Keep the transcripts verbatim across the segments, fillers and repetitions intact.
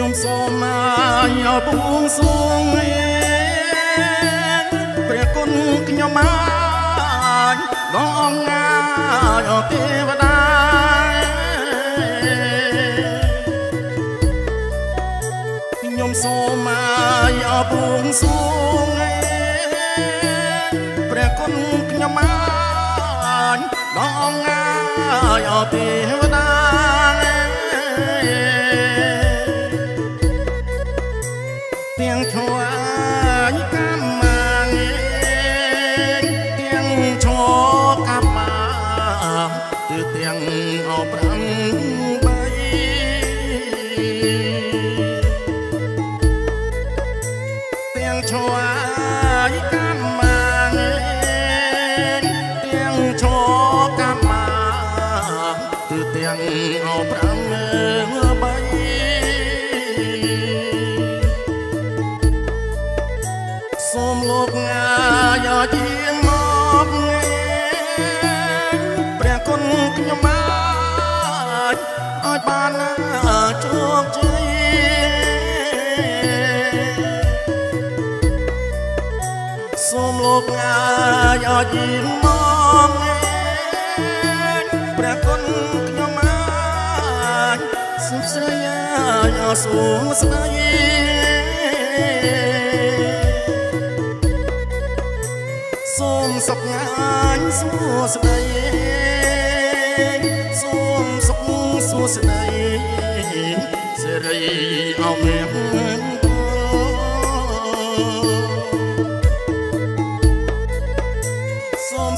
nhung xô mà nhỏ buông xuống về con nhỏ má đó ông nga nhỏ kia và đai nhung xô mà nhỏ buông xuống về con nhỏ má đó ông nga nhỏ kia và đai tiếng thua cam mang tiếng cho cam mang từ tiếng ao băng bay tiếng cho cam mang tiếng cho cam mang từ tiếng ao băng Hãy subscribe cho kênh Ghiền Mì Gõ để không bỏ lỡ những video hấp dẫn Hãy subscribe cho kênh Ghiền Mì Gõ để không Hãy subscribe cho kênh Ghiền Mì Gõ để không bỏ lỡ những video hấp dẫn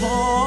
phong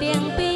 tiếng bi.